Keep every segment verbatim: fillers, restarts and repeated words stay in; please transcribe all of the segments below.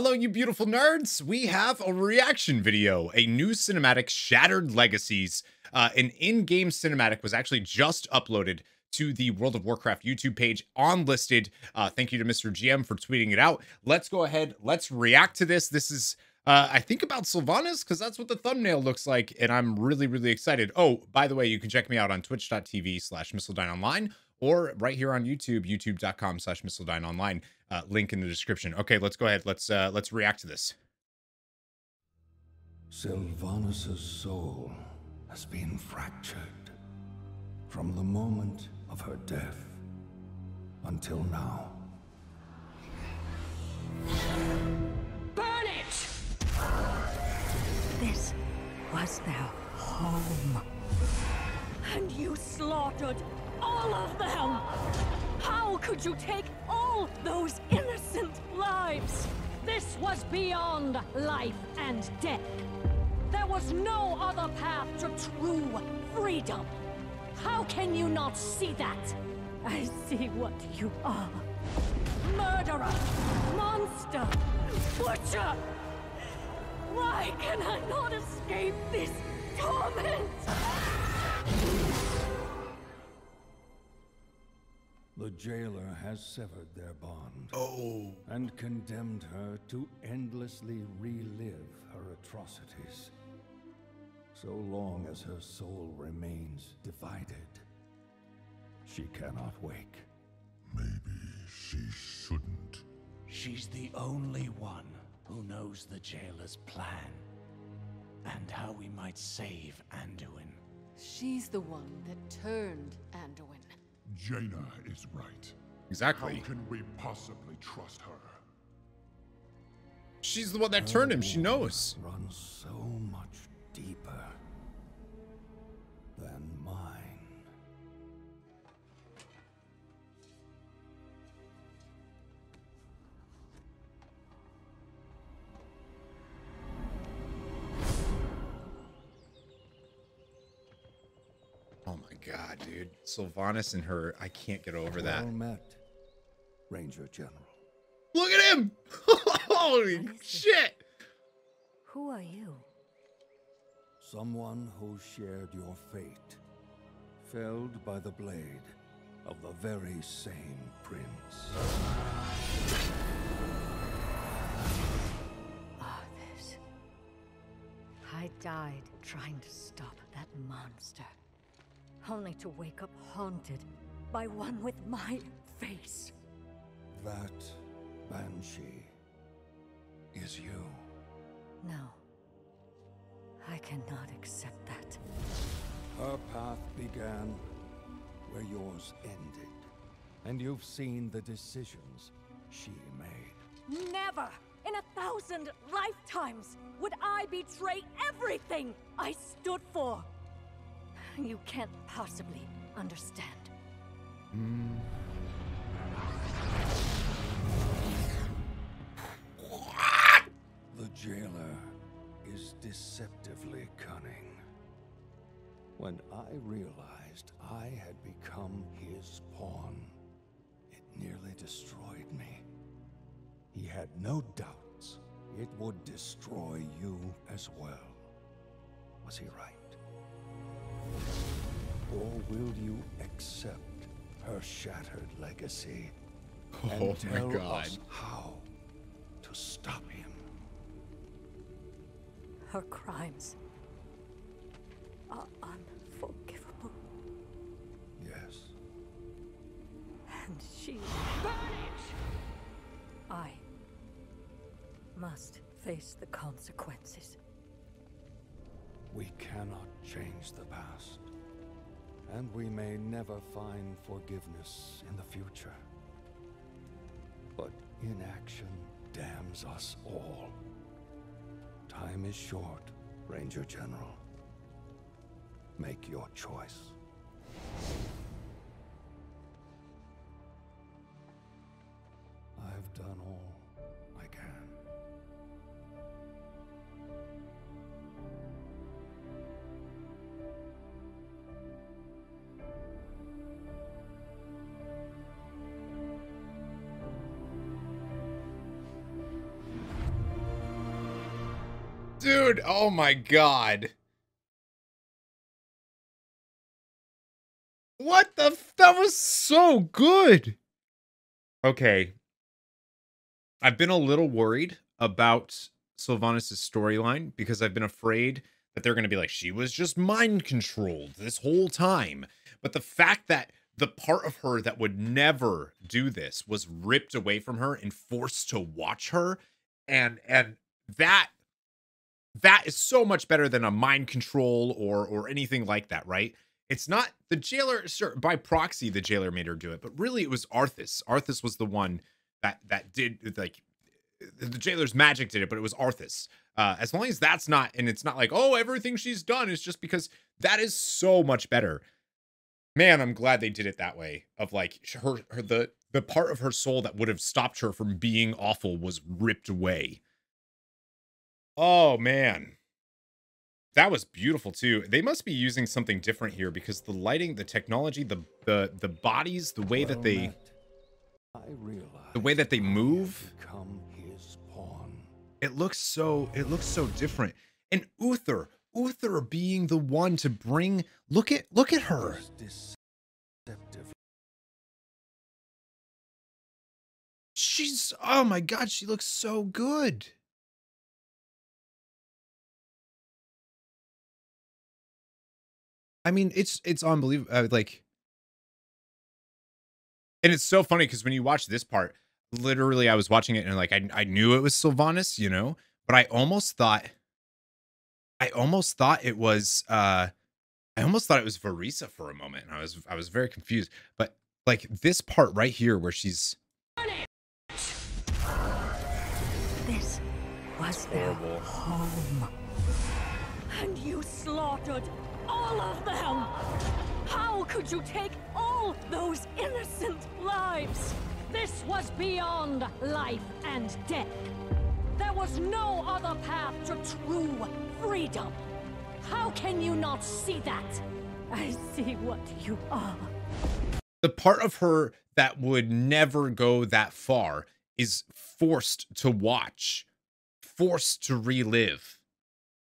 Hello, you beautiful nerds. We have a reaction video, a new cinematic, Shattered Legacies. Uh, an in-game cinematic was actually just uploaded to the World of Warcraft YouTube page, unlisted. Uh, thank you to Mister G M for tweeting it out. Let's go ahead. Let's react to this. This is, uh, I think, about Sylvanas, because that's what the thumbnail looks like, and I'm really, really excited. Oh, by the way, you can check me out on twitch dot t v slash Missildine Online or right here on YouTube, youtube dot com slash Missildine Online. Uh, link in the description. Okay, let's go ahead. Let's uh, let's react to this. Sylvanas' soul has been fractured from the moment of her death until now. Burn it! This was their home. And you slaughtered all of them! How could you take all those innocent lives? This was beyond life and death. There was no other path to true freedom. How can you not see that? I see what you are. Murderer! Monster! Butcher! Why can I not escape this torment? The jailer has severed their bond. Oh. And condemned her to endlessly relive her atrocities. So long as her soul remains divided, she cannot wake. Maybe she shouldn't. She's the only one who knows the jailer's plan and how we might save Anduin. She's the one that turned Anduin. Jaina is right. Exactly. How can we possibly trust her? She's the one that turned him. She knows. Runs so much deeper than mine. God, dude, Sylvanas and her, I can't get over that. Well met, Ranger General. Look at him! Holy shit! Who are you? Someone who shared your fate, felled by the blade of the very same prince. Arthas. I died trying to stop that monster. Only to wake up haunted by one with my face. That banshee is you. No, I cannot accept that. Her path began where yours ended, and you've seen the decisions she made. Never in a thousand lifetimes would I betray everything I stood for. You can't possibly understand. Mm. The jailer is deceptively cunning. When I realized I had become his pawn, it nearly destroyed me. He had no doubts it would destroy you as well. Was he right? Or will you accept her shattered legacy and oh tell my God. us how to stop him? Her crimes are unforgivable. Yes. And she... Burn it! I must face the consequences. We cannot change the past. And we may never find forgiveness in the future. But inaction damns us all. Time is short, Ranger General. Make your choice. I've done all I can. Dude, oh my god. What the f- that was so good. Okay. I've been a little worried about Sylvanas' storyline because I've been afraid that they're going to be like, she was just mind controlled this whole time. But the fact that the part of her that would never do this was ripped away from her and forced to watch her. And, and that, that is so much better than a mind control or, or anything like that, right? It's not the jailer, sure, by proxy, the jailer made her do it, but really it was Arthas. Arthas was the one that, that did, like, the jailer's magic did it, but it was Arthas. Uh, as long as that's not, and it's not like, oh, everything she's done is just because that is so much better. Man, I'm glad they did it that way of like her, her the, the part of her soul that would have stopped her from being awful was ripped away. Oh, man. That was beautiful too. They must be using something different here because the lighting, the technology, the the the bodies, the way well that they I the way that they move. His pawn. It looks so it looks so different. And Uther, Uther being the one to bring look at look at her. She's oh my god, she looks so good. I mean, it's, it's unbelievable. Uh, like, and it's so funny because when you watch this part, literally I was watching it and like, I, I knew it was Sylvanas, you know, but I almost thought, I almost thought it was, uh, I almost thought it was Verisa for a moment. And I was, I was very confused, but like this part right here where she's. This was their home. And you slaughtered all of them! How could you take all those innocent lives? This was beyond life and death. There was no other path to true freedom. How can you not see that? I see what you are. The part of her that would never go that far is forced to watch, forced to relive.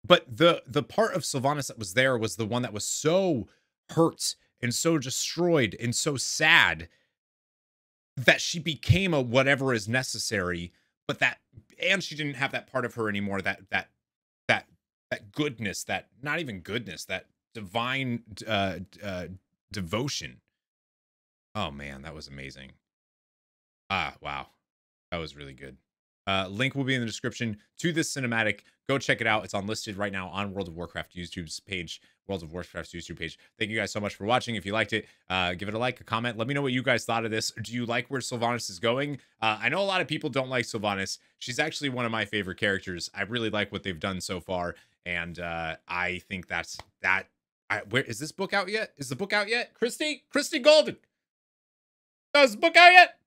But the the part of Sylvanas that was there was the one that was so hurt and so destroyed and so sad that she became a whatever is necessary, but that and she didn't have that part of her anymore, that that that that goodness, that not even goodness, that divine uh, uh, devotion. Oh man, that was amazing. Ah, wow. That was really good. Uh, link will be in the description to this cinematic. Go check it out. It's unlisted right now on World of Warcraft YouTube's page, World of Warcraft's YouTube page. Thank you guys so much for watching. If you liked it, uh, give it a like, a comment. Let me know what you guys thought of this. Do you like where Sylvanas is going? Uh, I know a lot of people don't like Sylvanas. She's actually one of my favorite characters. I really like what they've done so far. And uh, I think that's that. I, where is this book out yet? Is the book out yet? Christy? Christy Golden. Is the book out yet?